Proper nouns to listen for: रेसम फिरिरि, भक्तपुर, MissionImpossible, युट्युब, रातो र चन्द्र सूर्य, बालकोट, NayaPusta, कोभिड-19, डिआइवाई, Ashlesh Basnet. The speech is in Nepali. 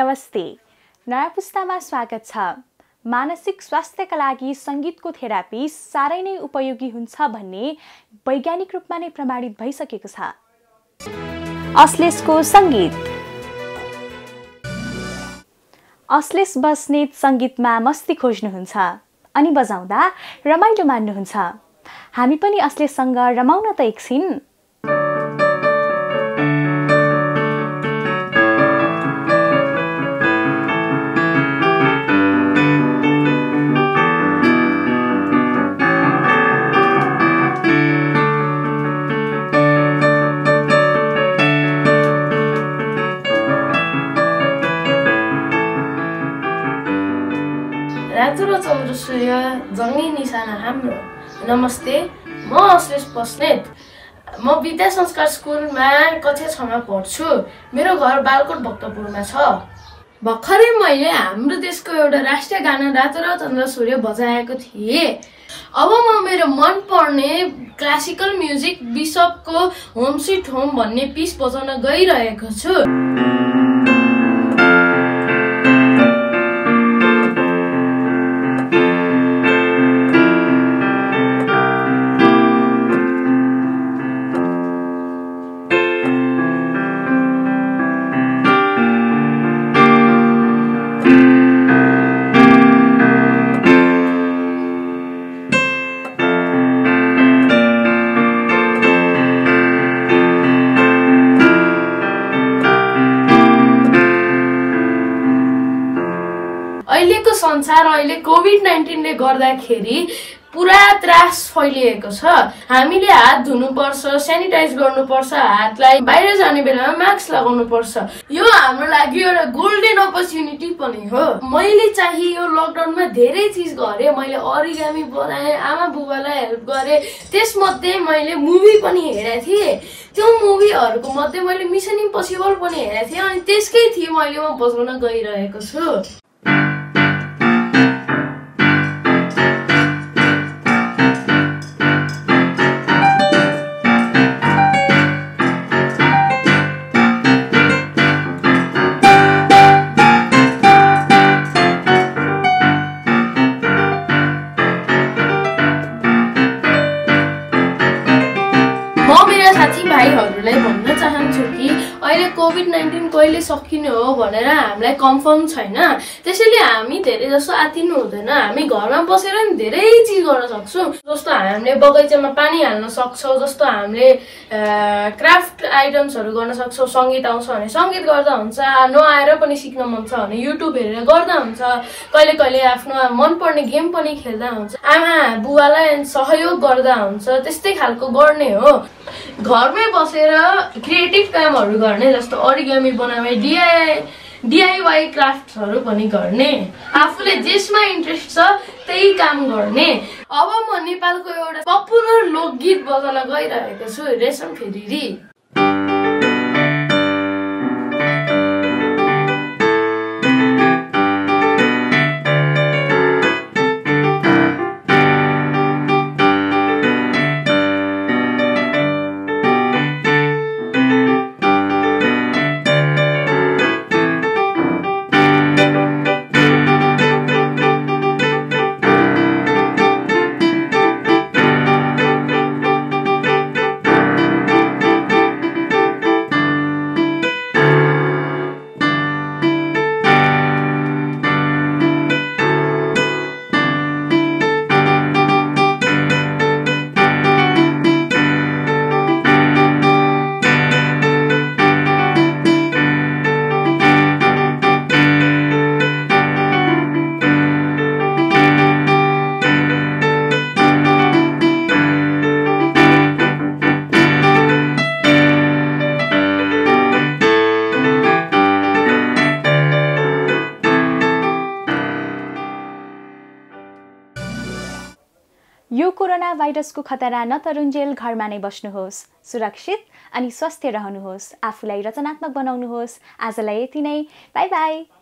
नमस्ते, नयाँ पुस्तामा स्वागत छ। मानसिक स्वास्थ्यका लागि सङ्गीतको थेरापी साह्रै नै उपयोगी हुन्छ भन्ने वैज्ञानिक रूपमा नै प्रमाणित भइसकेको छ। अश्लेषको सङ्गीत। अश्लेष बस्नेत सङ्गीतमा मस्ती खोज्नुहुन्छ अनि बजाउँदा रमाइलो मान्नुहुन्छ। हामी पनि अश्लेषसँग रमाउन त एकछिन। रातो र चन्द्रसूर्य जङ्गी निशाना हाम्रो। नमस्ते, म अश्लेष बस्नेत। म विद्या संस्कार स्कुलमा कक्षा ६मा पढ्छु। मेरो घर बालकोट भक्तपुरमा छ। भर्खरै मैले हाम्रो देशको एउटा राष्ट्रिय गाना रातो र चन्द्रसूर्य बजाएको थिएँ। अब म मेरो मनपर्ने क्लासिकल म्युजिक बिशपको होम स्वीट होम भन्ने पिस बजाउन गइरहेको छु। अहिलेको संसार अहिले कोभिड-19ले गर्दाखेरि पुरा त्रास फैलिएको छ। हामीले हात धुनुपर्छ, सेनिटाइज गर्नुपर्छ, हातलाई बाहिर जाने बेलामा मास्क लगाउनुपर्छ। यो हाम्रो लागि एउटा गोल्डन अपर्च्युनिटी पनि हो। मैले चाहिँ यो लकडाउनमा धेरै चिज गरेँ। मैले अरिगामी बनाएँ, आमा बुबालाई हेल्प गरेँ, त्यसमध्ये मैले मुभी पनि हेरेको थिएँ। त्यो मुभीहरूको मध्ये मैले मिसन इम्पोसिबल पनि हेरेको थिएँ अनि त्यसकै थिएँ मैले म बजाउन गइरहेको छु। भन्न चाहन्छु कि अहिले कोभिड-19 कहिले सकिने हो भनेर हामीलाई कन्फर्म छैन। त्यसैले हामी धेरै जसो आतिनु हुँदैन। हामी घरमा बसेर नि धेरै चिज गर्न सक्छौँ। जस्तो हामीले बगैँचामा पानी हाल्न सक्छौँ, जस्तो हामीले क्राफ्ट आइटम्सहरू गर्न सक्छौँ। सङ्गीत आउँछ भने सङ्गीत गर्दा हुन्छ, नआएर पनि सिक्न मन छ भने युट्युब हेरेर गर्दा हुन्छ। कहिले कहिले आफ्नो मनपर्ने गेम पनि खेल्दा हुन्छ, आमा बुवालाई सहयोग गर्दा हुन्छ। त्यस्तै खालको गर्ने हो। घरमै बसेर क्रिएटिभ कामहरू गर्ने, जस्तो अरिगामी बनाउने, डिआइवाई क्राफ्टहरू पनि गर्ने, आफूले जेसमा इन्ट्रेस्ट छ त्यही काम गर्ने। अब म नेपालको एउटा पपुलर लोकगीत बजाउन गइरहेको छु, रेशम फेरि। यो कोरोना भाइरसको खतरा नतरुन्जेल घरमा नै बस्नुहोस्, सुरक्षित अनि स्वस्थ रहनुहोस्, आफूलाई रचनात्मक बनाउनुहोस्। आजलाई यति नै। Bye by.